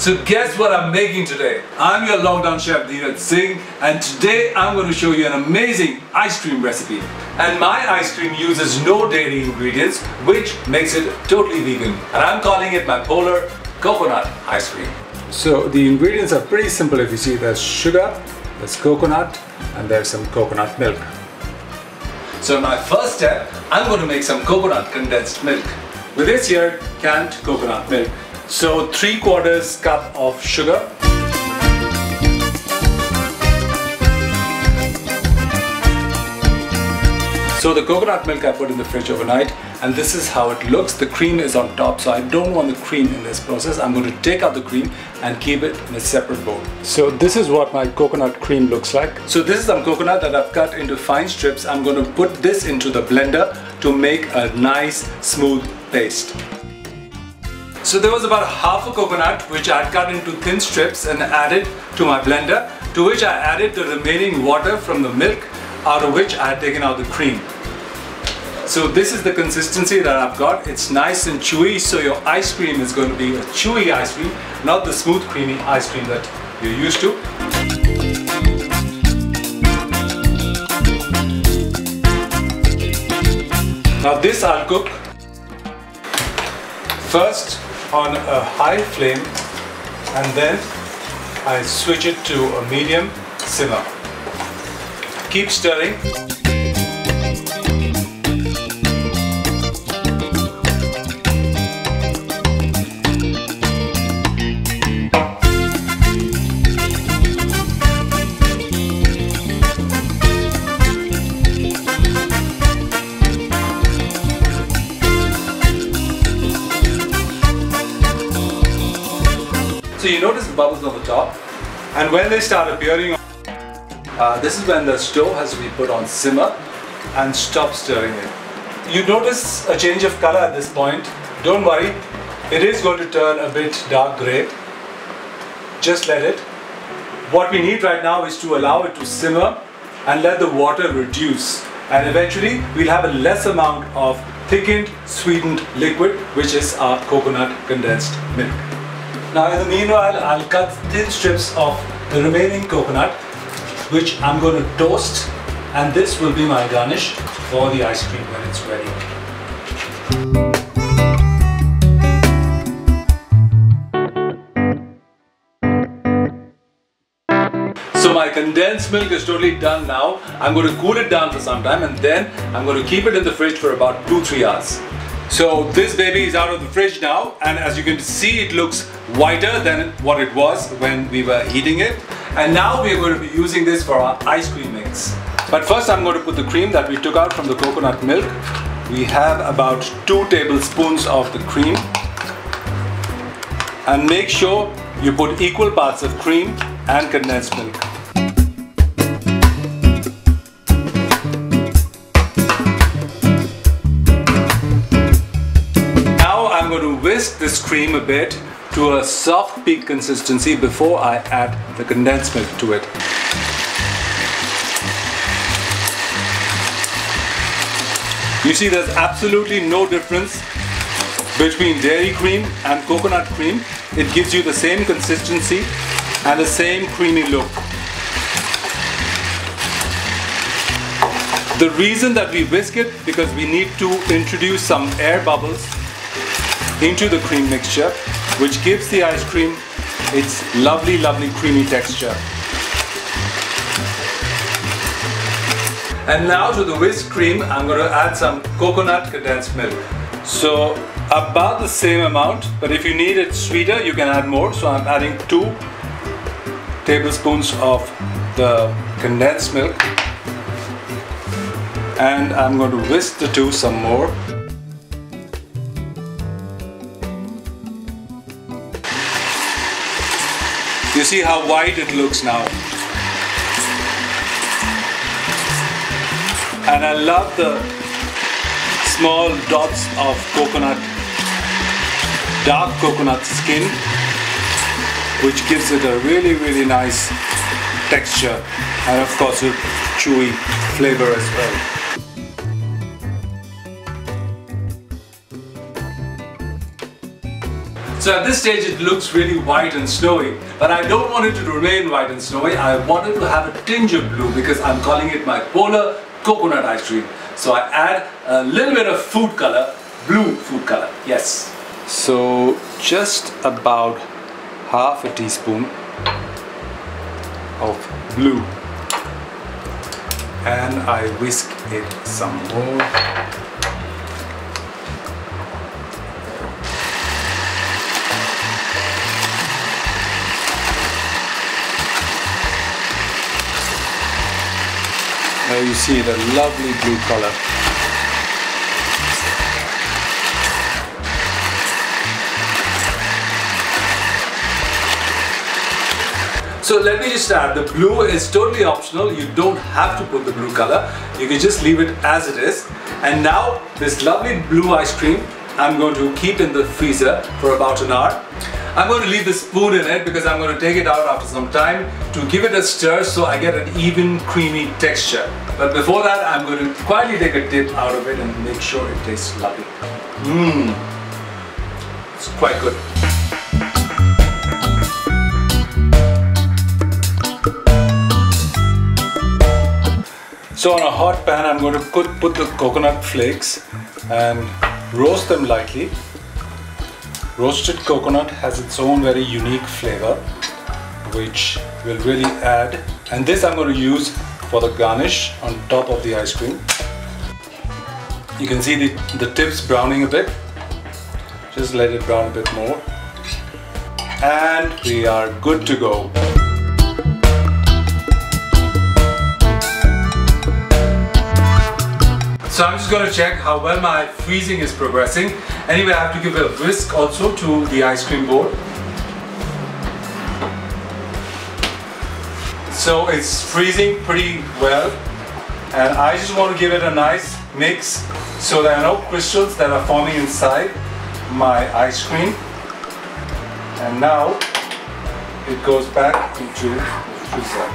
So guess what I'm making today? I'm your lockdown chef Dhiraj Singh, and today I'm going to show you an amazing ice cream recipe. And my ice cream uses no dairy ingredients, which makes it totally vegan. And I'm calling it my polar coconut ice cream. So the ingredients are pretty simple. If you see, there's sugar, there's coconut, and there's some coconut milk. So in my first step, I'm going to make some coconut condensed milk. With this here, canned coconut milk. So 3/4 cup of sugar, 1 cup. So the coconut milk I put in the fridge overnight, and this is how it looks. The cream is on top, so I don't want the cream in this process. I'm going to take out the cream and keep it in a separate bowl. So this is what my coconut cream looks like. So this is some coconut that I've cut into fine strips. I'm going to put this into the blender to make a nice smooth paste. So there was about 1/2 a coconut which I had cut into thin strips and added to my blender, to which I added the remaining water from the milk, out of which I had taken out the cream. So this is the consistency that I've got. It's nice and chewy, so your ice cream is going to be a chewy ice cream, not the smooth creamy ice cream that you're used to. Now this I'll cook first on a high flame, and then I switch it to a medium simmer. Keep stirring. So you notice the bubbles on the top, and when they start appearing, this is when the stove has to be put on simmer and stop stirring it. You notice a change of color at this point. Don't worry, it is going to turn a bit dark grey. Just let it. What we need right now is to allow it to simmer and let the water reduce. And eventually we'll have a less amount of thickened, sweetened liquid, which is our coconut condensed milk. Now in the meanwhile, I'll cut thin strips of the remaining coconut, which I'm going to toast, and this will be my garnish for the ice cream when it's ready. So my condensed milk is totally done now. I'm going to cool it down for some time, and then I'm going to keep it in the fridge for about 2-3 hours. So this baby is out of the fridge now, and as you can see, it looks whiter than what it was when we were heating it. And now we are going to be using this for our ice cream mix. But first I'm going to put the cream that we took out from the coconut milk. We have about 2 tablespoons of the cream. And make sure you put equal parts of cream and condensed milk. Now I'm going to whisk this cream a bit to a soft peak consistency before I add the condensed milk to it. You see, there's absolutely no difference between dairy cream and coconut cream. It gives you the same consistency and the same creamy look. The reason that we whisk it, because we need to introduce some air bubbles into the cream mixture, which gives the ice cream its lovely, lovely creamy texture. And now to the whisked cream, I'm going to add some coconut condensed milk. So about the same amount, but if you need it sweeter, you can add more. So I'm adding 2 tablespoons of the condensed milk. And I'm going to whisk the two some more. You see how white it looks now. And I love the small dots of coconut, dark coconut skin, which gives it a really, really nice texture, and of course a chewy flavor as well. So at this stage it looks really white and snowy, but I don't want it to remain white and snowy. I want it to have a tinge of blue because I'm calling it my polar coconut ice cream. So I add a little bit of food color, blue food color, yes. So just about half a teaspoon of blue, and I whisk it some more. Now you see the lovely blue color. So let me just add, the blue is totally optional. You don't have to put the blue color. You can just leave it as it is. And now this lovely blue ice cream, I'm going to keep in the freezer for about an hour. I'm going to leave the spoon in it because I'm going to take it out after some time to give it a stir so I get an even creamy texture. But before that, I'm going to quietly take a dip out of it and make sure it tastes lovely. Mmm, it's quite good. So on a hot pan, I'm going to put the coconut flakes and roast them lightly. Roasted coconut has its own very unique flavor, which will really add. And this I'm going to use for the garnish on top of the ice cream. You can see the tips browning a bit. Just let it brown a bit more. And we are good to go. So I'm just going to check how well my freezing is progressing. Anyway, I have to give a whisk also to the ice cream board. So it's freezing pretty well, and I just want to give it a nice mix so there are no crystals that are forming inside my ice cream. And now it goes back into the freezer.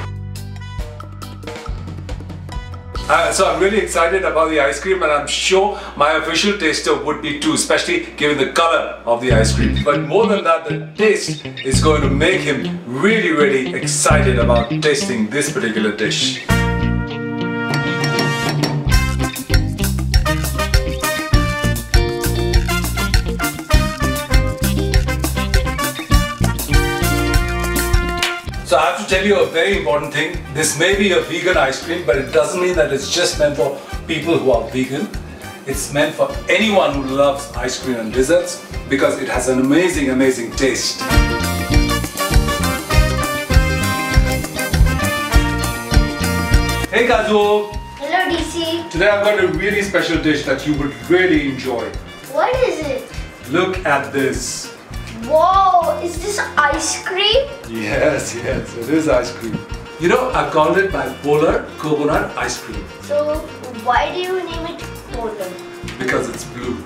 So I'm really excited about the ice cream, and I'm sure my official taster would be too, especially given the color of the ice cream. But more than that, the taste is going to make him really, really excited about tasting this particular dish. So I have to tell you a very important thing. This may be a vegan ice cream, but it doesn't mean that it's just meant for people who are vegan. It's meant for anyone who loves ice cream and desserts because it has an amazing, amazing taste. Hey Kazuo! Hello DC! Today I've got a really special dish that you would really enjoy. What is it? Look at this. Wow, is this ice cream? Yes, yes, it is ice cream. You know, I called it my polar coconut ice cream. So, why do you name it polar? Because it's blue.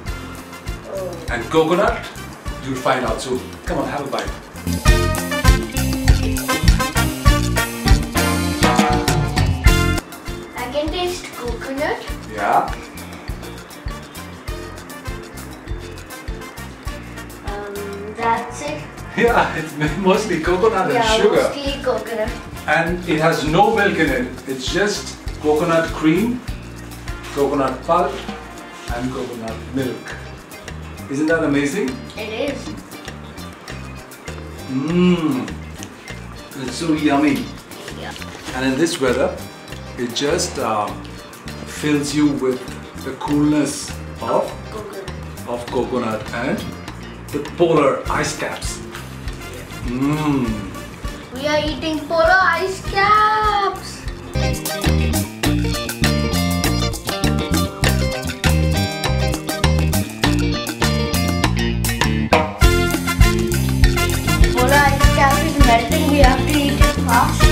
Oh. And coconut, you'll find out soon. Come on, have a bite. I can taste coconut. Yeah. That's it? Yeah, it's mostly coconut and sugar. Yeah, mostly coconut. And it has no milk in it. It's just coconut cream, coconut pulp, and coconut milk. Isn't that amazing? It is. Mmm. It's so yummy. Yeah. And in this weather, it just fills you with the coolness of coconut and the polar ice caps. Mmm. We are eating polar ice caps. Polar ice cap is melting. We have to eat it fast.